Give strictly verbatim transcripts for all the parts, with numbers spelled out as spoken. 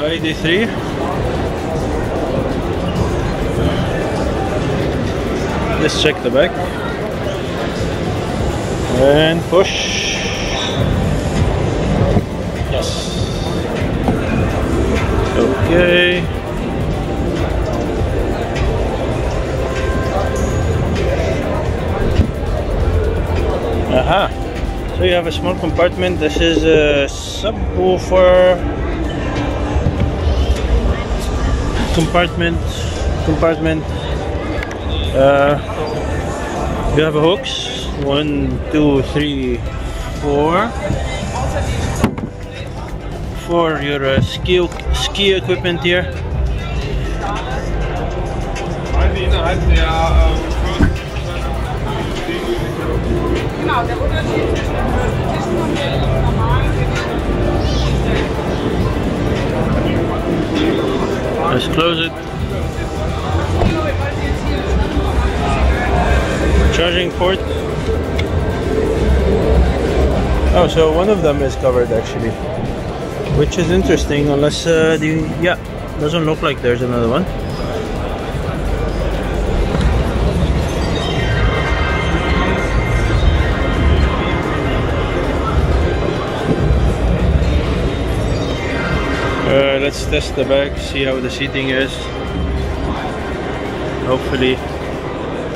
the I D three. Let's check the back. And push. Yes. Okay. Aha. So you have a small compartment. This is a subwoofer compartment. Compartment. Uh, you have hooks. One, two, three, four. For your uh, ski ski equipment here. Let's close it. Charging port. Oh, so one of them is covered actually, which is interesting. Unless uh, the yeah, doesn't look like there's another one. Uh, let's test the back, see how the seating is. Hopefully.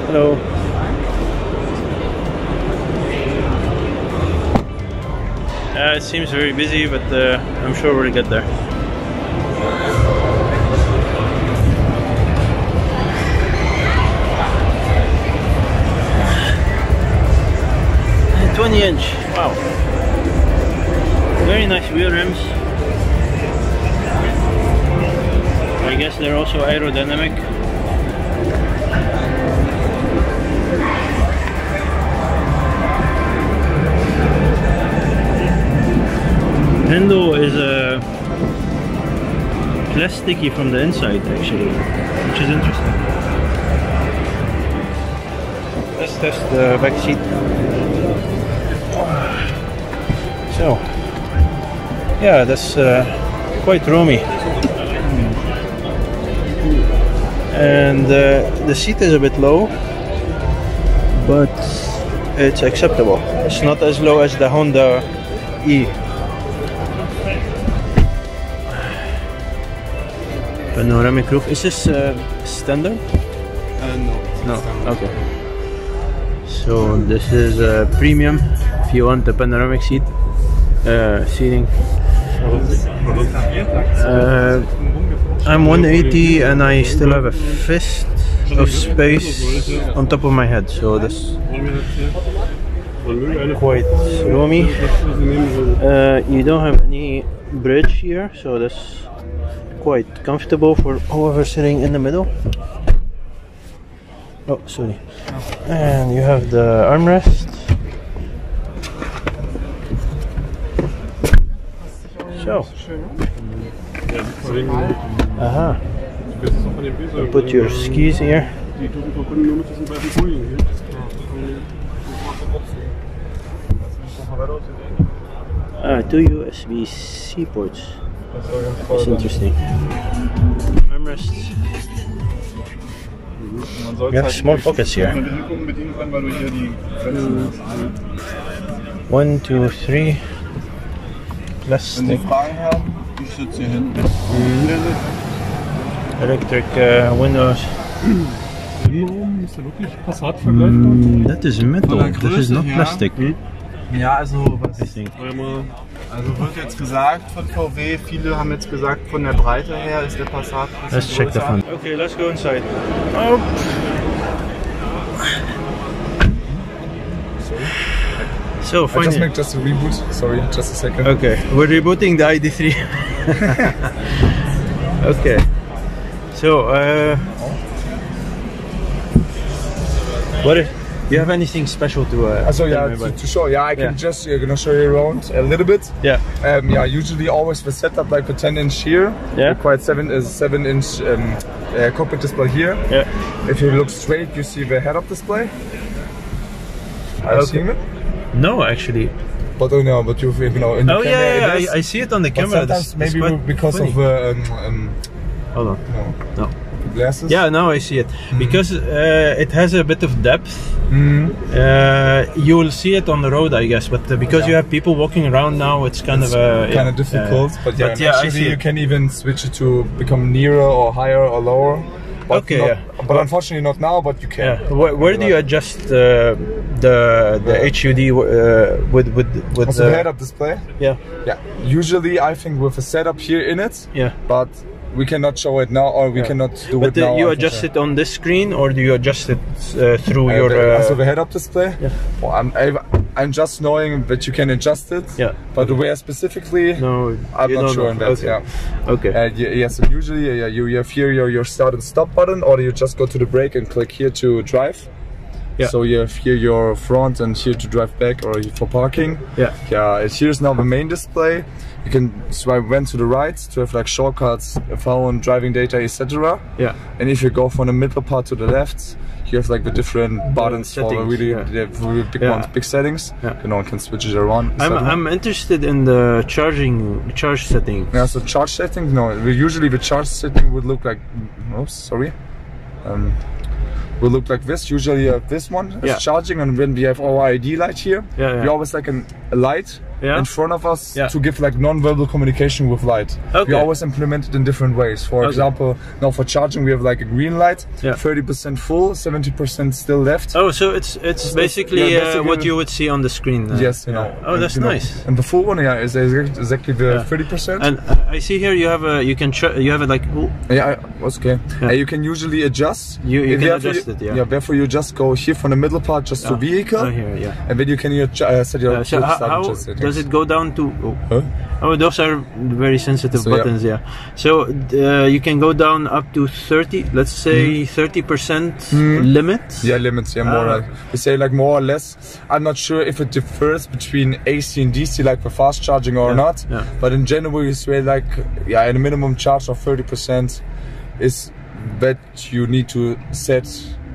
Hello. Uh, it seems very busy, but uh, I'm sure we'll get there. twenty inch, wow. Very nice wheel rims. I guess they're also aerodynamic. Handle is uh, less sticky from the inside actually, which is interesting. Let's test the back seat. So, yeah, that's uh, quite roomy. And uh, the seat is a bit low, but it's acceptable. It's not as low as the Honda E. Panoramic roof. Is this uh, standard? Uh, no. No. Standard. Okay. So this is a uh, premium. If you want the panoramic seat uh, seating. Uh, I'm one eighty and I still have a fist of space on top of my head, so that's quite roomy. Uh, you don't have any bridge here, so that's quite comfortable for whoever's sitting in the middle. Oh, sorry. And you have the armrest. So. Aha. So put your skis here. Ah, two U S B C ports. That's interesting. Armrests. We have small pockets here. One, two, three. Plastic. Mm. Electric uh, windows. Mm, that is metal, that is not plastic. Ja, also was also wird jetzt gesagt von V W, viele haben jetzt gesagt, von der Breite her ist der Passat ein bisschen größer. Okay, let's go inside. Oh. So, finally. I just make just a reboot. Sorry, just a second. Okay, we're rebooting the I D three. Okay. So, uh, what if you have anything special to uh, so yeah, to, to show? Yeah, I can yeah. just you're gonna show you around a little bit. Yeah. Um, yeah. Usually, always with setup like the ten inch here. Yeah. Quite seven is uh, seven inch um, uh, cockpit display here. Yeah. If you look straight, you see the head-up display. Are you seeing it? No, actually. But oh no, but you've you know in the oh, camera. Oh yeah, yeah, I, I see it on the camera. Sometimes maybe because funny. of uh, um, um, hold on, no. no. Glasses? Yeah, now I see it. Mm-hmm. Because uh, it has a bit of depth. Mm-hmm. uh, you will see it on the road, I guess, but uh, because yeah. you have people walking around now, it's kind it's of a, kind yeah, of difficult. Uh, but yeah, but yeah actually you can even switch it to become nearer or higher or lower. But okay. Not, yeah. But unfortunately, not now. But you can. Yeah. Where, where do you adjust uh, the the yeah. H U D uh, with with with also the head-up display? Yeah. Yeah. Usually, I think with a setup here in it. Yeah. But we cannot show it now, or we yeah. cannot do but it now. But you adjust sure. it on this screen, or do you adjust it uh, through uh, your? The, uh, so the head-up display. Yeah. Well, I'm I'm just knowing that you can adjust it. Yeah. But where specifically? No. I'm not sure on that. Okay. Yeah. Okay. Uh, yeah, yeah. So usually, yeah, you have here your your start and stop button, or you just go to the brake and click here to drive. Yeah. So you have here your front and here to drive back or for parking. Yeah. Yeah. Here's now the main display. You can swipe went to the right to have like shortcuts, phone, driving data, et cetera. Yeah. And if you go from the middle part to the left, you have like the different buttons settings, for really, yeah. really big yeah. ones, big settings. Yeah. You know, you can switch it around. I'm I'm interested in the charging charge setting. Yeah. So charge setting. No. Usually the charge setting would look like. Oops. Sorry. Um, Will look like this. Usually, uh, this one is yeah. charging, and when we have our I D light here, yeah, yeah. we always like an, a light yeah. in front of us yeah. to give like non-verbal communication with light. Okay. We always implement it in different ways. For okay. example, now for charging, we have like a green light, thirty percent yeah. full, seventy percent still left. Oh, so it's it's so basically, yeah, basically uh, what you would see on the screen. Then. Yes, you know. Yeah. Oh, and, that's you know, nice. And the full one, yeah, is exactly the thirty percent. Yeah. And I see here you have a you can you have it like ooh. yeah, that's okay. Yeah. Uh, you can usually adjust. You you if can you adjust it. Yeah. yeah, therefore you just go here from the middle part just uh, to vehicle, uh, here, yeah. and then you can uh, set your uh, so how, how does it go down to? Oh, huh? oh those are very sensitive so, buttons. Yeah, yeah. so uh, you can go down up to thirty. Let's say thirty mm. percent mm. limits. Yeah, limits. Yeah, more. Uh, like, we say like more or less. I'm not sure if it differs between A C and D C, like for fast charging or yeah, not. Yeah. But in general, you say like yeah, a minimum charge of thirty percent is that you need to set.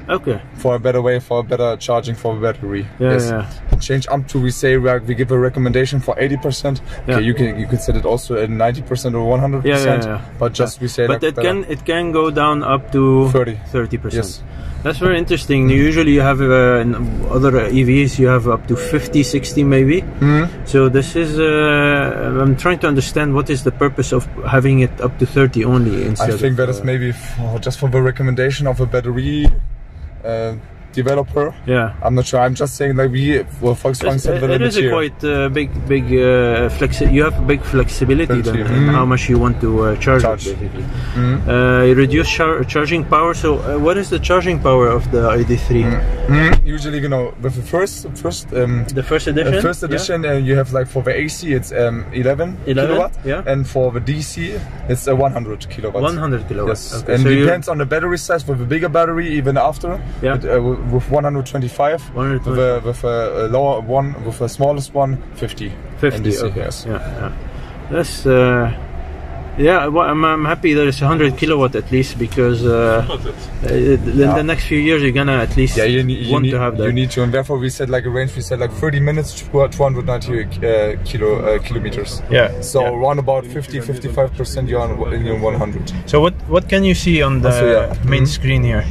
Okay. For a better way, for a better charging for the battery. Yeah, yes. yeah. Change up to we say we give a recommendation for eighty percent. Yeah. Okay, you can you can set it also at ninety percent or one hundred percent. Yeah, yeah, yeah. But just yeah. we say. But like it better. can it can go down up to thirty. Thirty percent. Yes. That's very interesting. Mm. Usually you have uh, in other E Vs you have up to fifty, sixty maybe. Mm. So this is uh, I'm trying to understand what is the purpose of having it up to thirty only instead. I think of, that is maybe for, just for the recommendation of a battery. Uh, developer. Yeah. I'm not sure. I'm just saying that we, well, Volkswagen said that it is a quite uh, big, big uh, flexi. You have big flexibility then mm. in how much you want to uh, charge, charge. It, basically. Mm. Uh, you reduce char charging power. So, uh, what is the charging power of the I D three? Mm. Mm. Usually, you know, with the first, first, um, the first edition, uh, first edition, yeah. uh, you have like for the A C it's um, eleven, eleven kilowatt, yeah. and for the D C it's uh, one hundred kilowatts. one hundred kilowatts. Yes. Okay. And so it depends on the battery size. For the bigger battery, even after, yeah. It, uh, with one hundred twenty-five, one hundred twenty. With, a, with a lower one, with the smallest one, fifty. fifty, okay. Yes. Yeah, yeah. That's, uh, yeah, well, I'm, I'm happy that it's one hundred kilowatt at least, because uh, in yeah. the next few years you're gonna at least yeah, you, you want need, to have that. You need to, and therefore we said like a range, we said like thirty minutes to two hundred ninety uh, kilo, uh, kilometers. Yeah. So yeah. around about fifty, fifty-five percent you're on, in your one hundred. So what, what can you see on the also, yeah. main mm-hmm. screen here?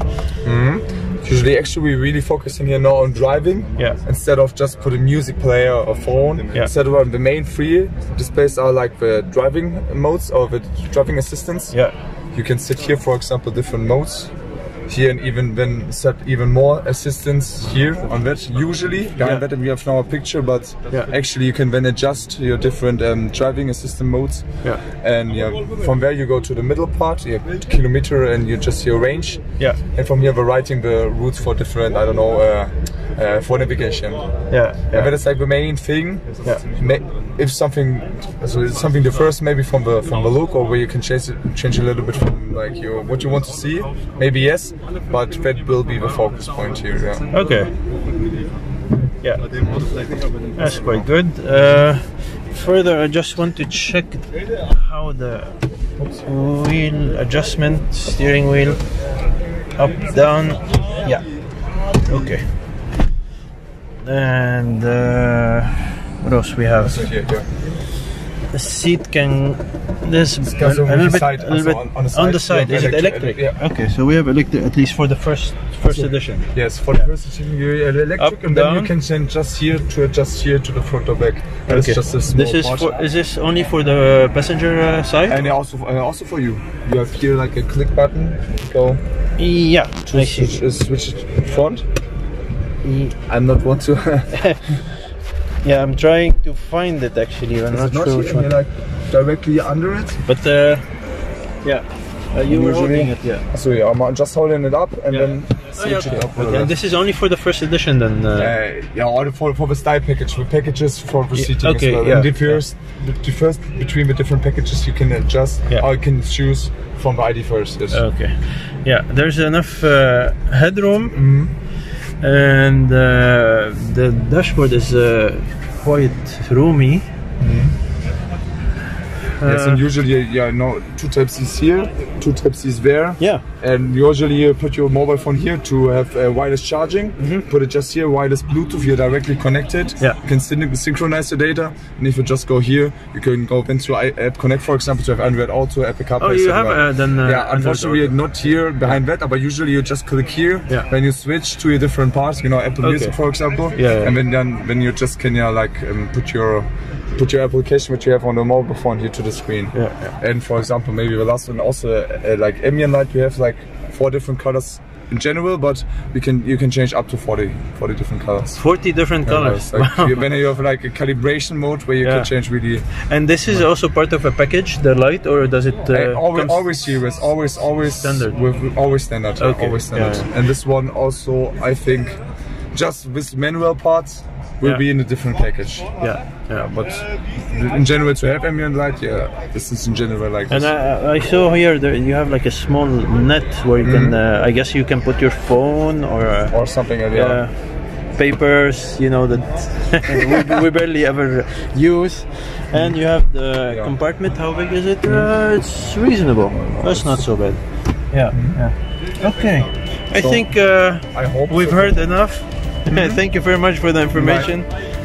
Mm-hmm. Usually, actually, we're really focusing here now on driving yeah. instead of just put a music player or phone. Yeah. Instead of the main three displays are like the driving modes or the driving assistance. Yeah. You can sit here, for example, different modes here, and even then set even more assistance here on that. Usually, yeah. on that, and we have now a picture, but yeah. actually, you can then adjust your different um, driving assistant modes. Yeah. And yeah, from there you go to the middle part, your kilometer, and you just your range. Yeah. And from here, we're writing the routes for different, I don't know, uh, uh, for navigation. Yeah. yeah. And that is like the main thing. Yeah. If something, so it's something differs maybe from the from the look, or where you can change it, change a little bit from like your what you want to see. Maybe yes. But that will be the focus point here. Yeah. Okay. Yeah. That's quite good. Uh, further, I just want to check how the wheel adjustment, steering wheel, up, down. Yeah. Okay. And uh, What else we have? The seat can. There's a little bit, side, a little bit on, on, side, on the side. Is electric, it electric? Electric, yeah. Okay, so we have electric at least for the first first yeah. edition. Yes, for yeah. the first edition you have electric, Up, and down. Then you can send just here to adjust here to the front or back. That okay. Is just a small this is for, is this only for the passenger uh, side? And also uh, also for you. You have here like a click button. Go. Yeah. To switch, uh, switch front. Mm. I'm not want to. Yeah, I'm trying to find it actually. I'm not, not sure which one. Like directly under it. But uh, yeah, uh, you were holding it. Yeah. So yeah, I'm just holding it up and yeah. then switch oh, yeah, okay. it up. Okay. And this is only for the first edition then. Uh, uh, yeah, or for for the style package. The packages for the seating yeah, okay, as well. Yeah, and the first, yeah. the first between the different packages, you can adjust yeah. or you can choose from the I D first. Yes. Okay. Yeah, there's enough uh, headroom. Mm-hmm. And uh, the dashboard is uh, quite roomy. Mm-hmm. uh, yes, and usually, yeah, no, two tabs is here, two tabs is there. Yeah. And usually, you put your mobile phone here to have uh, wireless charging. Mm-hmm. Put it just here, wireless Bluetooth. You're directly connected. Yeah. You can syn synchronize the data, and if you just go here, you can go into App Connect, for example, to have Android Auto, Apple CarPlay. Oh, you have uh, then. Uh, yeah, unfortunately, we're not here behind that, but usually you just click here. Yeah. When you switch to your different parts, you know, Apple okay. Music, for example. Yeah. yeah. And then, then when you just can, yeah, like um, put your put your application which you have on the mobile phone here to the screen. Yeah. yeah. And for example, maybe the last one also uh, like ambient light. We have like. Four different colors in general, but we can you can change up to forty, forty different colors. forty different colors. Yeah, like wow. When you have like a calibration mode where you yeah. can change really. And this is also part of a package, the light, or does it? Uh, always, always serious, always, always standard. With, always standard. Okay. Always standard. Yeah, yeah. And this one also, I think, just with manual parts. Will yeah. be in a different package. Yeah, yeah. But in general, to have ambient light, yeah, this is in general like. And this. I, I saw here that you have like a small net where you mm-hmm. can. Uh, I guess you can put your phone or. Uh, or something like that. Uh, papers, you know, that we, we barely ever use. And you have the yeah. compartment. How big is it? Mm-hmm. Uh, it's reasonable. That's not so bad. Yeah. Mm-hmm. yeah. Okay. So I think. Uh, I hope we've so. heard enough. Mm-hmm. Thank you very much for the information. Bye.